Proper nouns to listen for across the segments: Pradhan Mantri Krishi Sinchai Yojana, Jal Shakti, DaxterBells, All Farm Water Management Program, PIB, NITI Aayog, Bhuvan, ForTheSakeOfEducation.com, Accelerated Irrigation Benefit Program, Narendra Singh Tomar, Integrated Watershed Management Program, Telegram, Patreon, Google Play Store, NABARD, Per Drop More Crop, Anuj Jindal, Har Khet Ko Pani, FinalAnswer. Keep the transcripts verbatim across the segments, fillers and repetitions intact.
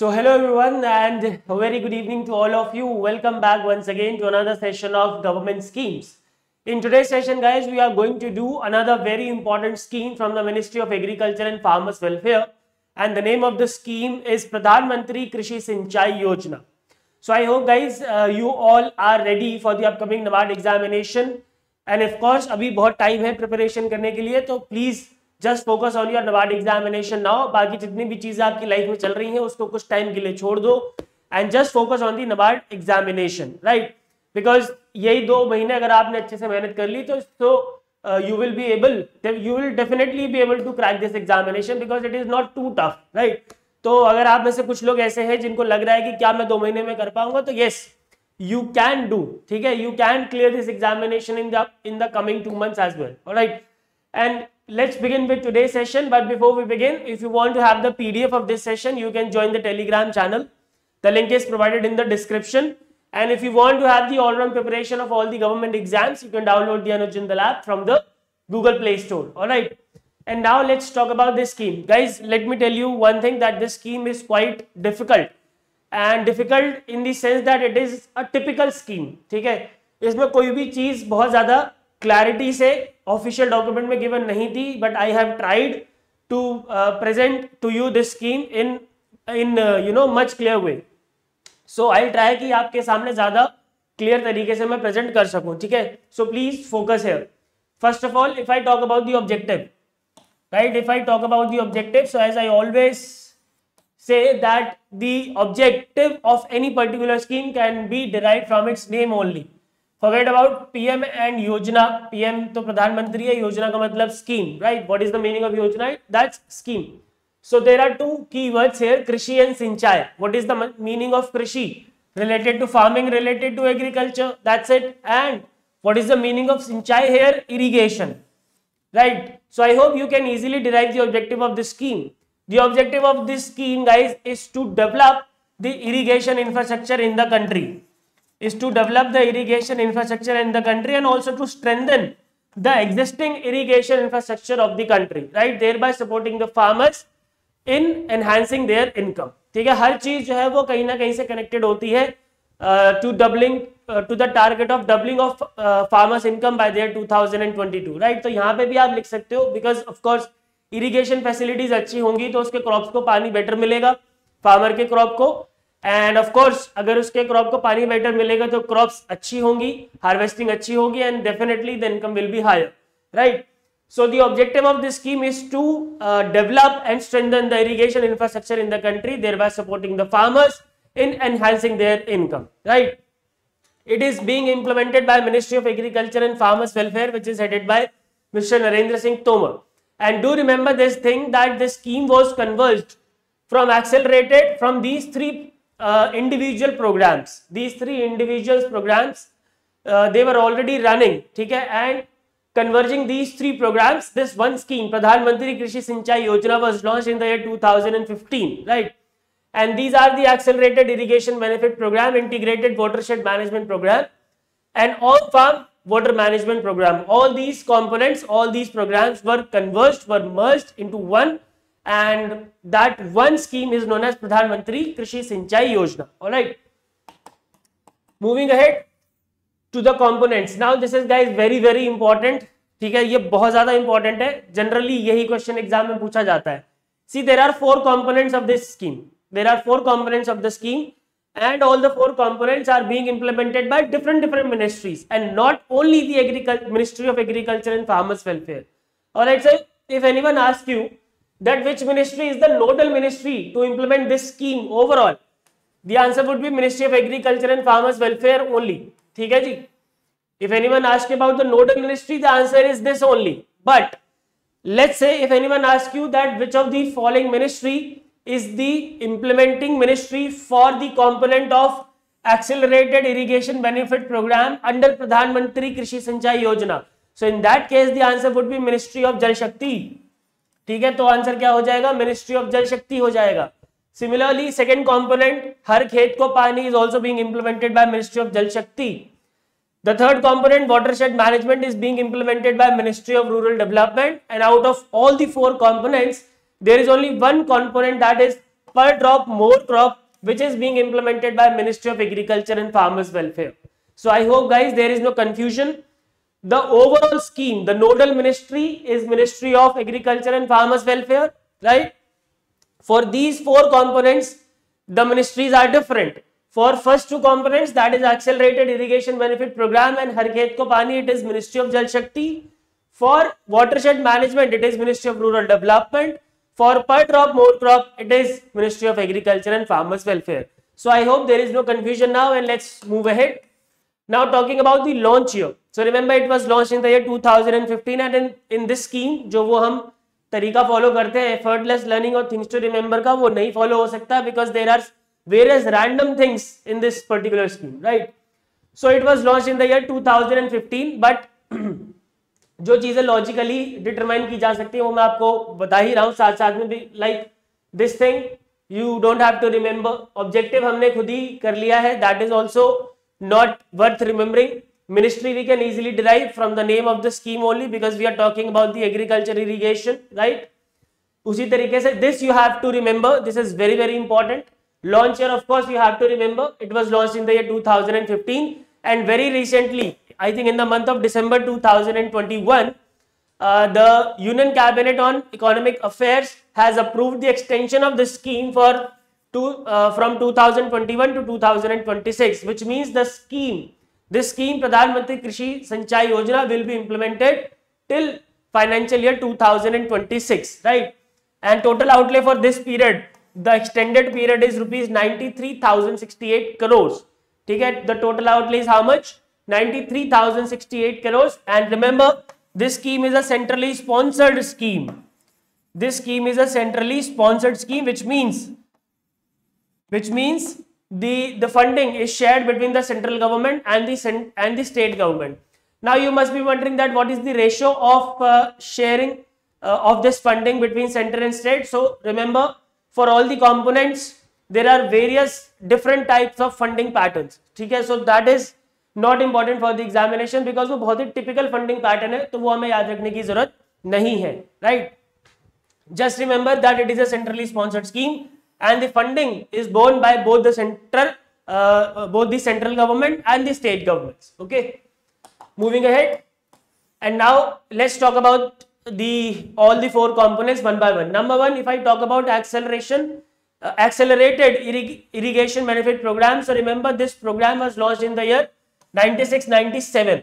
So hello everyone and a very good evening to all of you. Welcome back once again to another session of government schemes. In today's session guys, we are going to do another very important scheme from the Ministry of Agriculture and Farmers Welfare, and the name of the scheme is Pradhan Mantri Krishi Sinchai Yojana. So I hope guys uh, you all are ready for the upcoming NABARD examination, and of course अभी बहुत time है preparation करने के लिए, तो please just focus on your NABARD examination now. बाकी जितनी भी चीजें आपकी लाइफ में चल रही हैं उसको कुछ टाइम के लिए छोड़ दो and just focus on the NABARD examination, right? Because यही दो महीने अगर आपने अच्छे से मेहनत कर ली तो you will be able you will definitely be able to crack this examination because it is not too tough, right? तो अगर आप में से कुछ लोग ऐसे हैं जिनको लग रहा है कि क्या मैं दो महीने में कर पाऊंगा, तो येस यू कैन डू, ठीक है? You can clear this examination in the in the coming two months as well, alright? And let's begin with today's session, but before we begin, if you want to have the P D F of this session, you can join the Telegram channel. The link is provided in the description. And if you want to have the all-round preparation of all the government exams, you can download the Anuj Jindal app from the Google Play Store. All right. And now let's talk about this scheme, guys. Let me tell you one thing, that this scheme is quite difficult, and difficult in the sense that it is a typical scheme. ठीक है, इसमें कोई भी चीज बहुत ज्यादा clarity से official document में गिवन नहीं थी, but I have tried to present to you this scheme in in you know much clear way. So I try कि आपके सामने ज्यादा क्लियर तरीके से मैं प्रेजेंट कर सकूं, ठीक है? So please focus here. First of all, if I talk about the objective, right? If I talk about the objective, so as I always say that the objective of any particular scheme can be derived from its name only. Forget about P M and Yojana. P M तो प्रधानमंत्री है, योजना का मतलब scheme, right? What is the meaning of Yojana? That's scheme. So there are two keywords here, Krishi and Sinchai. What is the meaning of Krishi? Related to farming, related to agriculture. That's it. And what is the meaning of Sinchai here? Irrigation, right? So I hope you can easily derive the objective of this scheme. The objective of this scheme, guys, is to develop the irrigation infrastructure in the country. Is to develop the irrigation infrastructure in the country and also to strengthen the existing irrigation infrastructure of the country, right? Thereby supporting the farmers in enhancing their income. ठीक है, हर चीज जो है वो कहीं ना कहीं से कनेक्टेड होती है to doubling to the target of doubling of farmers income by their two thousand twenty two, right? तो यहाँ पे भी आप लिख सकते हो, बिकॉज ऑफकोर्स इरीगेशन फैसिलिटीज अच्छी होंगी तो उसके क्रॉप्स को पानी बेटर मिलेगा, फार्मर के क्रॉप को. एंड ऑफकोर्स अगर उसके क्रॉप को पानी बेटर मिलेगा तो क्रॉप्स अच्छी होंगी, हार्वेस्टिंग अच्छी होगी, and definitely the income will be higher, right? So the objective of this scheme is to develop and strengthen the irrigation infrastructure in the country, thereby supporting the farmers in enhancing their income, right? It is being implemented by ministry of agriculture and farmers welfare, which is headed by mister Narendra Singh Tomar. And do remember this thing that this scheme was converged from accelerated from these three Uh, individual programs. These three individual programs, uh, they were already running, ठीक है? And converging these three programs, this one scheme, Pradhan Mantri Krishi Sinchai Yojana, was launched in the year two thousand fifteen, right? And these are the Accelerated Irrigation Benefit Program, Integrated Watershed Management Program, and All Farm Water Management Program. All these components, all these programs were converged, were merged into one. And that one scheme is known as Pradhan Mantri Krishi Sinchai Yojana. All right. Moving ahead to the components. Now this is guys very very important. ठीक है, ये बहुत ज़्यादा important है. Generally यही question exam में पूछा जाता है. See, there are four components of this scheme. There are four components of the scheme, and all the four components are being implemented by different different ministries, and not only the agriculture Ministry of Agriculture and Farmers Welfare. All right, sir. If anyone asks you that which ministry is the nodal ministry to implement this scheme overall, the answer would be Ministry of Agriculture and Farmers Welfare only. ठीक है जी? If anyone asks about the nodal ministry, the answer is this only. But let's say if anyone asks you that which of the following ministry is the implementing ministry for the component of Accelerated Irrigation Benefit Program under Pradhan Mantri Krishi Sinchai Yojana, so in that case the answer would be Ministry of Jal Shakti. ठीक है, तो answer क्या हो जाएगा? Ministry of Jal शक्ति हो जाएगा. Similarly second component, हर खेत को पानी, is also being implemented by ministry of Jal Shakti. The third component, watershed management, is being implemented by ministry of rural development. And out of all the four components, there is only one component that is per drop more crop, which is being implemented by Ministry of Agriculture and Farmers Welfare. So I hope guys there is no confusion. The overall scheme, the nodal ministry is Ministry of Agriculture and Farmers Welfare, right? For these four components, the ministries are different. For first two components, that is Accelerated Irrigation Benefit Program and Har Khet Ko Pani, it is Ministry of Jal Shakti. For watershed management, it is Ministry of Rural Development. For per drop more crop, it is Ministry of Agriculture and Farmers Welfare. So I hope there is no confusion now, and let's move ahead. Now talking about the launch year. So remember, it was launched in the year two thousand fifteen, and in, in this scheme, जो वो हम तरीका follow करते हैं effortless learning और things to remember का, वो नहीं follow हो सकता because there are various random things in this particular scheme, right? So it was launched in the year two thousand fifteen, but जो चीजें लॉजिकली डिटरमाइन की जा सकती है वो मैं आपको बता ही रहा हूँ, साथ साथ में भी like this thing you don't have to remember. Objective हमने खुद ही कर लिया है, that is also not worth remembering. Ministry we can easily derive from the name of the scheme only because we are talking about the agriculture irrigation, right? उसी तरीके से this you have to remember, this is very very important. Launch year, of course, you have to remember. It was launched in the year two thousand fifteen, and very recently, I think in the month of December two thousand twenty-one, uh, the Union Cabinet on Economic Affairs has approved the extension of this scheme for to uh, from two thousand twenty-one to two thousand twenty-six, which means the scheme, this scheme, Pradhan Mantri Krishi Sinchai Yojana, will be implemented till financial year two thousand twenty-six, right? And total outlay for this period, the extended period, is rupees ninety-three thousand sixty-eight crores. ठीक है, the total outlay is how much? ninety-three thousand sixty-eight crores. And remember, this scheme is a centrally sponsored scheme. This scheme is a centrally sponsored scheme, which means, which means the the funding is shared between the central government and the and the state government. Now you must be wondering that what is the ratio of uh, sharing uh, of this funding between center and state? So remember, for all the components, there are various different types of funding patterns. ठीक है, so that is not important for the examination because वो बहुत ही typical funding pattern है, तो वो हमें याद रखने की जरूरत नहीं है, right? Just remember that it is a centrally sponsored scheme and the funding is borne by both the central, uh, both the central government and the state governments. Okay, moving ahead, and now let's talk about the all the four components one by one. Number one, if I talk about acceleration, uh, accelerated irrig irrigation benefit program. So remember, this program was launched in the year ninety-six ninety-seven,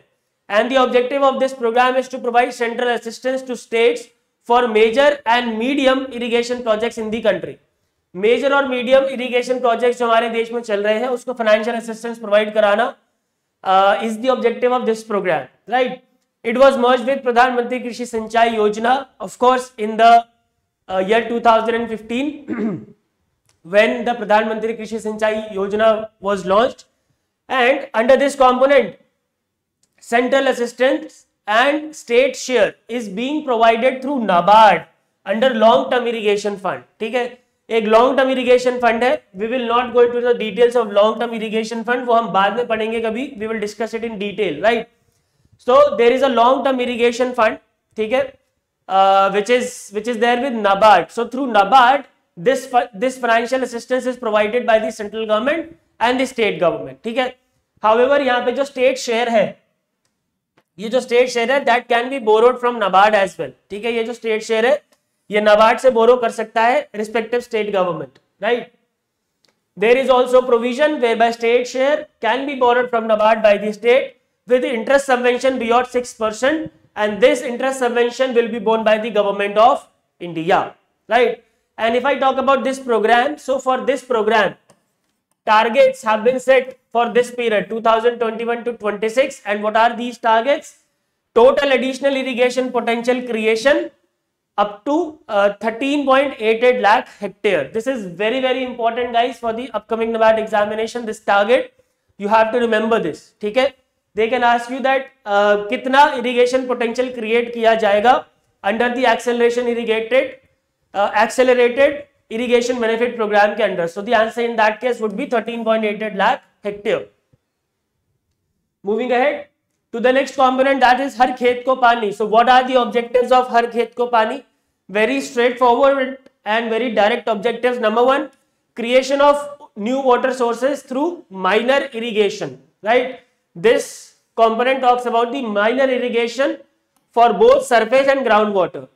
and the objective of this program is to provide central assistance to states for major and medium irrigation projects in the country. Major और medium irrigation projects जो हमारे देश में चल रहे हैं उसको financial assistance provide कराना uh, is the objective of this program, right? It was merged with Pradhan Mantri Krishi Sinchai Yojana, of course, in the uh, year two thousand fifteen, when the Pradhan Mantri Krishi Sinchai Yojana was launched. And under this component, central assistance and state share is being provided through NABARD under long-term irrigation fund. ठीक है, एक long-term irrigation fund है. We will not go into the details of long-term irrigation fund. वो हम बाद में पढ़ेंगे कभी. We will discuss it in detail, right? So there is a long term irrigation fund, ठीक है, uh, which is which is there with NABARD. So through NABARD, this this financial assistance is provided by the central government and the state government, ठीक है. However, यहाँ पे जो state share है, ये जो state share है, that can be borrowed from NABARD as well, ठीक है. ये जो state share है, ये NABARD से borrow कर सकता है respective state government, right? There is also provision whereby state share can be borrowed from NABARD by the state with interest subvention beyond six percent, and this interest subvention will be borne by the government of India, right? And if I talk about this program, so for this program, targets have been set for this period two thousand twenty-one to twenty-six, and what are these targets? Total additional irrigation potential creation up to uh, thirteen point eight eight lakh hectare. This is very very important guys for the upcoming NABARD examination. This target you have to remember this, ठीक है. They can ask you that uh, कितना irrigation potential create किया जाएगा under the acceleration irrigated uh, accelerated irrigation benefit program के अंदर. So the answer in that case would be thirteen point eight eight lakh hectare. Moving ahead to the next component, that is Har Khet Ko Pani. So what are the objectives of Har Khet Ko Pani? Very straightforward and very direct objectives. Number one, creation of new water sources through minor irrigation, right? This component talks about the minor irrigation for both surface and groundwater.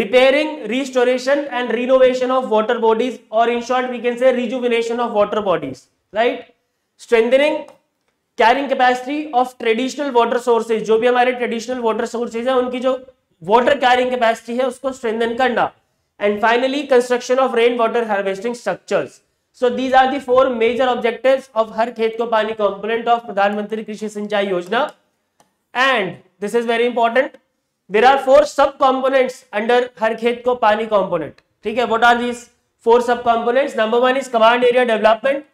Repairing, restoration and renovation of water bodies, or in short we can say rejuvenation of water bodies, right? Strengthening carrying capacity of traditional water sources, जो भी हमारे traditional water sources हैं उनकी जो water carrying capacity है उसको strengthen करना, and finally construction of rainwater harvesting structures. So these are the four major objectives of Har Khet Ko Pani component of Pradhan Mantri Krishi Sinchai Yojana, and this is very important. There are four sub components under Har Khet Ko Pani component. ठीक है, what are these four sub components? Number one is command area development,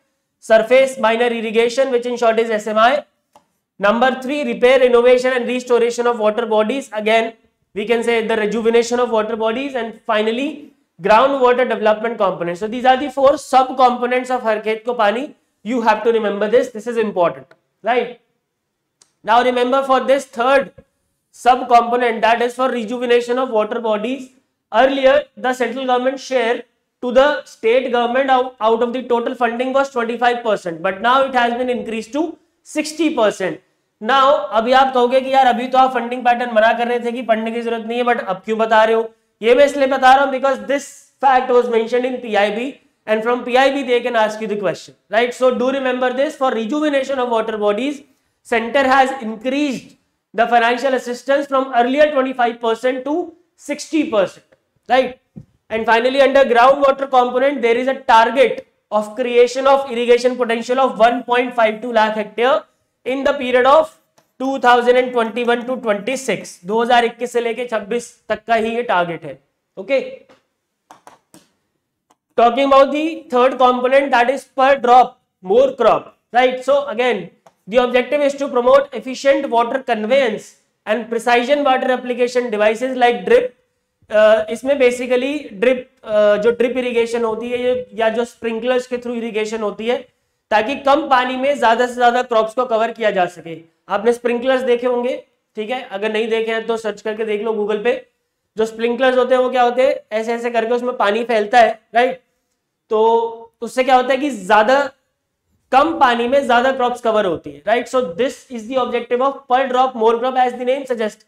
surface minor irrigation, which in short is S M I. Number three, repair, renovation, and restoration of water bodies. Again, we can say the rejuvenation of water bodies, and finally groundwater development components. So these are the four sub components of Har Khet Ko Pani. You have to remember this. This is important, right? Now remember for this third sub component, that is for rejuvenation of water bodies. Earlier, the central government share to the state government out, out of the total funding was twenty-five percent, but now it has been increased to sixty percent. Now अभी आप कहोगे कि यार अभी तो आप funding pattern मना कर रहे थे कि फंडिंग की जरूरत नहीं है, बट अब क्यों बता रहे हो? ये मैं इसलिए बता रहा हूँ because this fact was mentioned in PIB, and from PIB they can ask you the question, right? So do remember this. For rejuvenation of water bodies, centre has increased the financial assistance from earlier twenty five percent to sixty percent, right? And finally under ground water component there is a target of creation of irrigation potential of one point five two lakh hectare in the period of two thousand twenty one to twenty six, दो हज़ार इक्कीस से लेके छब्बीस तक का ही ये target है. Okay, talking about the third component, that is per drop more crop, right? So again the objective is to promote efficient water conveyance and precision water application devices like drip. इसमें basically drip uh, जो drip irrigation होती है या जो sprinklers के through irrigation होती है, ताकि कम पानी में ज्यादा से ज्यादा क्रॉप्स को कवर किया जा सके. आपने स्प्रिंकलर्स देखे होंगे, ठीक है? अगर नहीं देखे हैं तो सर्च करके देख लो गूगल पे. जो स्प्रिंकलर्स होते हैं वो क्या होते हैं, ऐसे ऐसे करके उसमें पानी फैलता है, राइट? तो उससे क्या होता है कि ज्यादा कम पानी में ज्यादा क्रॉप्स कवर होती है, right? So this is the objective of per drop more crop, as the name suggest.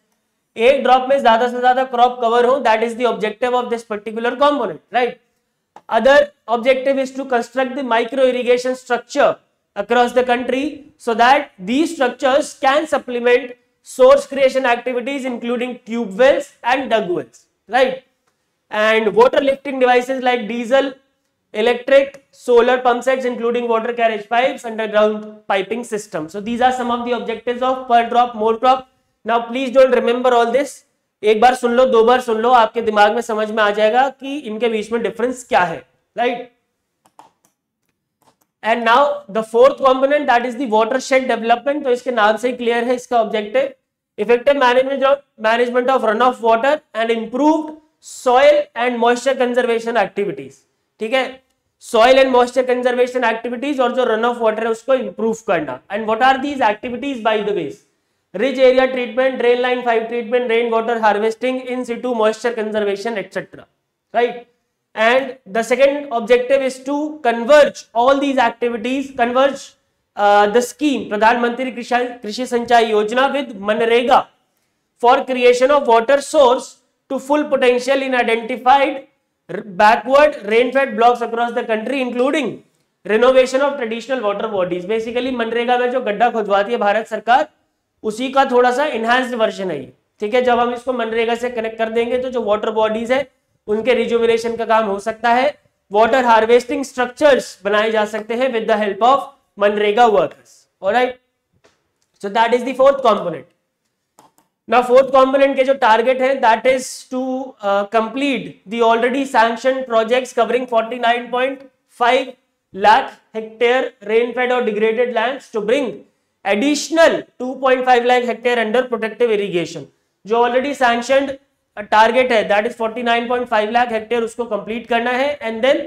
एक ड्रॉप में ज्यादा से ज्यादा क्रॉप कवर हो, that is the objective of this particular component, right? Other objective is to construct the micro irrigation structure across the country so that these structures can supplement source creation activities including tube wells and dug wells, right? And water lifting devices like diesel, electric, solar pump sets including water carriage pipes, underground piping system. So these are some of the objectives of per drop more crop. Now please don't remember all this. एक बार सुन लो, दो बार सुन लो, आपके दिमाग में समझ में आ जाएगा कि इनके बीच में डिफरेंस क्या है, right? And now the fourth component, that is the watershed development. तो इसके नाम से ही क्लियर है इसका objective, effective management management of run off water and improved soil and moisture conservation activities. ठीक है, soil and moisture conservation activities और जो रन ऑफ वाटर है उसको इंप्रूव करना. And what are these activities by the way? Ridge area treatment, drain line pipe treatment, rain water harvesting, in situ moisture conservation, etcetera, right? And the second objective is to converge all these activities, converge the scheme प्रधानमंत्री कृषि सिंचाई योजना with MNREGA for creation of water source to full potential in identified backward rainfed blocks across the country including renovation of traditional water bodies. Basically MNREGA में जो गड्ढा खुदवाती है भारत सरकार, उसी का थोड़ा सा इनहैंस्ड वर्जन है ये. ठीक है, जब हम इसको मनरेगा से कनेक्ट कर देंगे तो जो वाटर बॉडीज है उनके रिजुविनेशन का काम हो सकता है. वाटर हार्वेस्टिंग स्ट्रक्चर्स बनाए जा सकते हैं विद द हेल्प ऑफ मनरेगा workers. Alright, so that is the fourth component. Now fourth component के जो टारगेट है, that is to complete the already sanction projects covering forty nine point five lakh hectare rainfed और degraded lands to bring additional two point five lakh hectare under protective irrigation. जो already sanctioned target है that is forty nine point five lakh hectare, उसको complete करना है. And then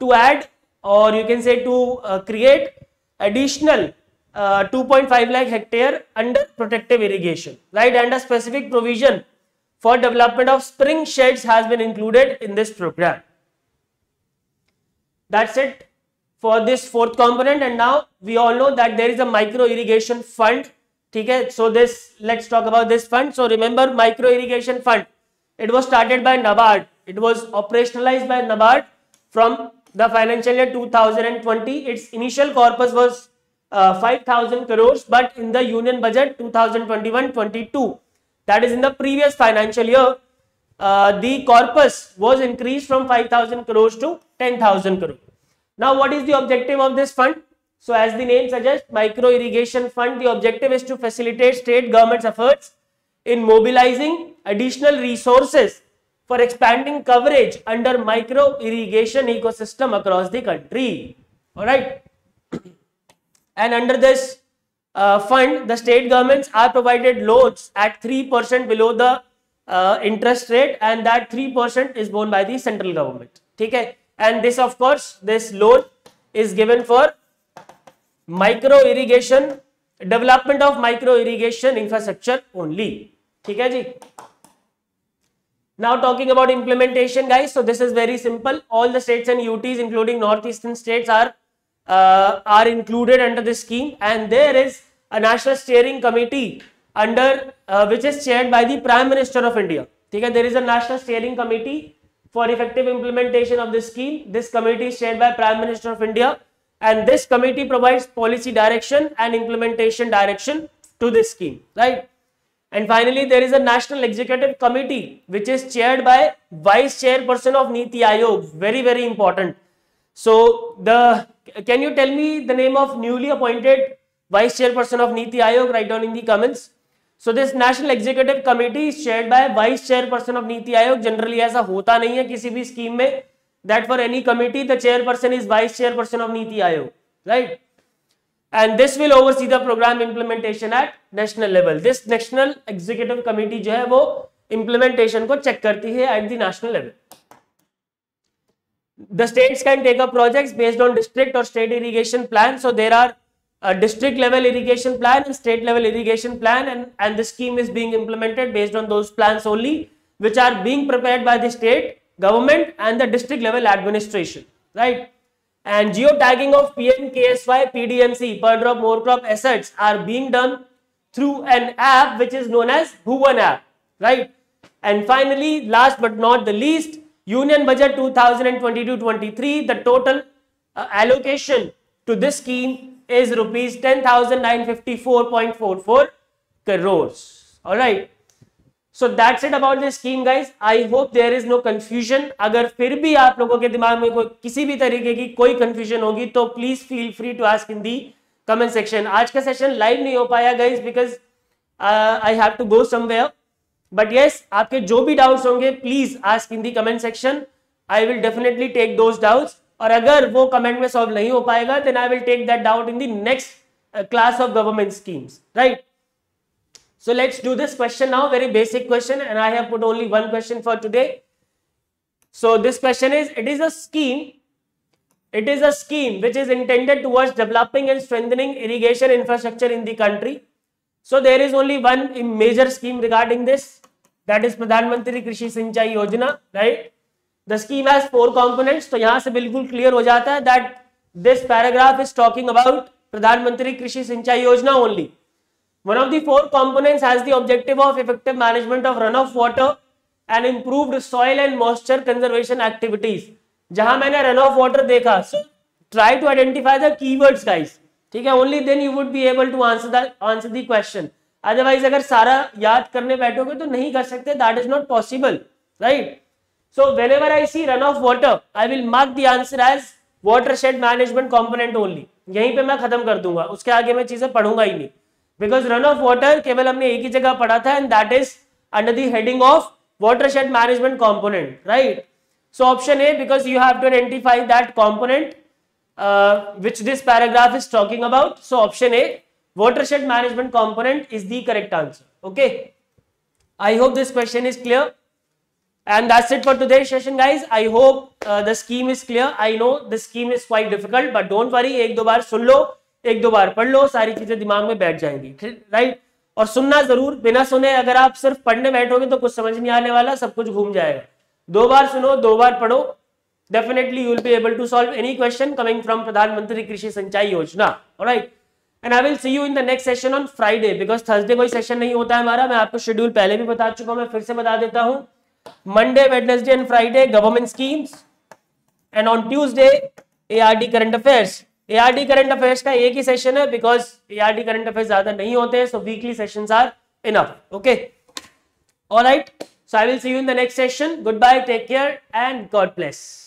to add और you can say to create additional two point five lakh hectare under protective irrigation, right? And a specific provision for development of spring sheds has been included in this program. That's it for this fourth component, and now we all know that there is a micro irrigation fund. ठीक है, so this let's talk about this fund. So remember micro irrigation fund. It was started by NABARD. It was operationalized by NABARD from the financial year two thousand twenty. Its initial corpus was uh, five thousand crores, but in the union budget two thousand twenty-one twenty-two, that is in the previous financial year, uh, the corpus was increased from five thousand crores to ten thousand crores. Now, what is the objective of this fund? So, as the name suggests, micro irrigation fund. The objective is to facilitate state government's efforts in mobilizing additional resources for expanding coverage under micro irrigation ecosystem across the country. All right. And under this uh, fund, the state governments are provided loans at three percent below the uh, interest rate, and that three percent is borne by the central government. Okay. And this, of course, this loan is given for micro irrigation, development of micro irrigation infrastructure only. ठीक है जी. Now talking about implementation, guys. So this is very simple. All the states and U Ts, including northeastern states, are uh, are included under this scheme, and there is a national steering committee under uh, which is chaired by the Prime Minister of India. ठीक है, there is a national steering committee for effective implementation of this scheme. This committee is chaired by Prime Minister of India, and this committee provides policy direction and implementation direction to this scheme, right? And finally, there is a national executive committee which is chaired by vice chairperson of NITI Aayog. Very, very important. So, the can you tell me the name of newly appointed vice chairperson of NITI Aayog? Write down in the comments. So, this national executive committee is chaired by vice chairperson of NITI Aayog. Generally, ऐसा होता नहीं है किसी भी scheme में, that for any committee the chairperson is vice chairperson of NITI Aayog, right? And this will oversee the program implementation at national level. This national executive committee जो है वो implementation को check करती है at the national level. The states can take up projects based on district or state irrigation plan. So there are a district level irrigation plan and state level irrigation plan, and and the scheme is being implemented based on those plans only, which are being prepared by the state government and the district level administration, right? And geotagging of P M K S Y, P D M C, per drop more crop assets are being done through an app which is known as Bhuvan app, right? And finally, last but not the least, Union Budget two thousand twenty-two twenty-three, the total uh, allocation to this scheme is rupees ten thousand nine hundred fifty-four point four four crores. All right. So that's it about this scheme, guys. I hope there is no confusion. अगर फिर भी आप लोगों के दिमाग में कोई किसी भी तरीके की कोई confusion होगी तो please feel free to ask in the comment section. आज का session live नहीं हो पाया guys because uh, I have to go somewhere. But yes, आपके जो भी doubts होंगे please ask in the comment section. I will definitely take those doubts. और अगर वो comment में solve नहीं हो पाएगा then I will take that doubt in the next uh, class of government schemes, right? So let's do this question now, very basic question, and I have put only one question for today. So this question is, it is a scheme, it is a scheme which is intended towards developing and strengthening irrigation infrastructure in the country. So there is only one major scheme regarding this, that is Pradhan Mantri Krishi Sinchai Yojana, right? The scheme has four components. So यहाँ से बिल्कुल clear हो जाता है that this paragraph is talking about Pradhan Mantri Krishi Sinchai Yojana only. One of the four components has the objective of effective management of runoff water and improved soil and moisture conservation activities. जहां मैंने runoff water देखा, so try to identify the keywords, guys. ठीक है, only then you would be able to answer the answer the question. Otherwise, अगर सारा याद करने बैठोगे तो नहीं कर सकते. That is not possible, right? So whenever I see runoff water, I will mark the answer as watershed management component only. यहीं पे मैं खत्म कर दूंगा. उसके आगे मैं चीजें पढ़ूंगा ही नहीं. बिकॉज रन ऑफ वाटर केवल हमने एक ही जगह पढ़ा था, and that is under the heading of watershed management component, right? So option A, because you have to identify that component which this paragraph is talking about. So option A, watershed management component is the correct answer. Okay, I hope this question is clear, and that's it for today session, guys. I hope the scheme is clear. I know the scheme is quite difficult, but don't worry, एक दो बार सुन लो, एक दो बार पढ़ लो, सारी चीजें दिमाग में बैठ जाएंगी, राइट? और सुनना जरूर, बिना सुने अगर आप सिर्फ पढ़ने बैठोगे तो कुछ समझ नहीं आने वाला, सब कुछ घूम जाएगा. दो बार सुनो, दो बार पढ़ो, definitely you will be able to solve any question coming from Pradhan Mantri Krishi Sinchai Yojana. All right. And I will see you in the next session on Friday because Thursday कोई session नहीं होता है हमारा. मैं आपको schedule पहले भी बता चुका हूँ, मैं फिर से बता देता हूँ. Monday, Wednesday and Friday government schemes, and on Tuesday A R D current affairs. A R D current affairs का एक ही सेशन है because A R D current affairs ज्यादा नहीं होते हैं, so weekly sessions are enough. Okay. All right. So I will see you in the next session. Goodbye. Take care and God bless.